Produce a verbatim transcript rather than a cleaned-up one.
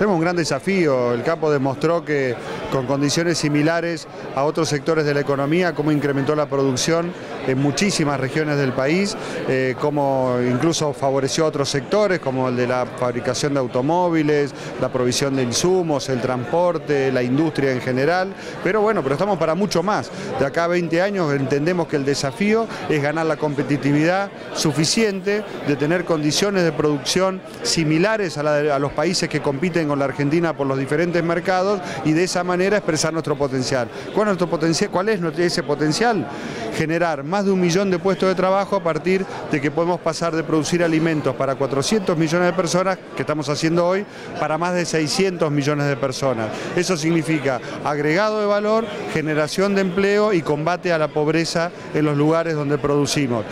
Tenemos un gran desafío. El campo demostró que con condiciones similares a otros sectores de la economía, cómo incrementó la producción en muchísimas regiones del país, eh, cómo incluso favoreció a otros sectores como el de la fabricación de automóviles, la provisión de insumos, el transporte, la industria en general. Pero bueno, pero estamos para mucho más. De acá a veinte años entendemos que el desafío es ganar la competitividad suficiente de tener condiciones de producción similares a, la de, a los países que compiten con la Argentina por los diferentes mercados y de esa manera expresar nuestro potencial. ¿Cuál es, nuestro potencial? ¿Cuál es ese potencial? Generar más de un millón de puestos de trabajo a partir de que podemos pasar de producir alimentos para cuatrocientos millones de personas, que estamos haciendo hoy, para más de seiscientos millones de personas. Eso significa agregado de valor, generación de empleo y combate a la pobreza en los lugares donde producimos.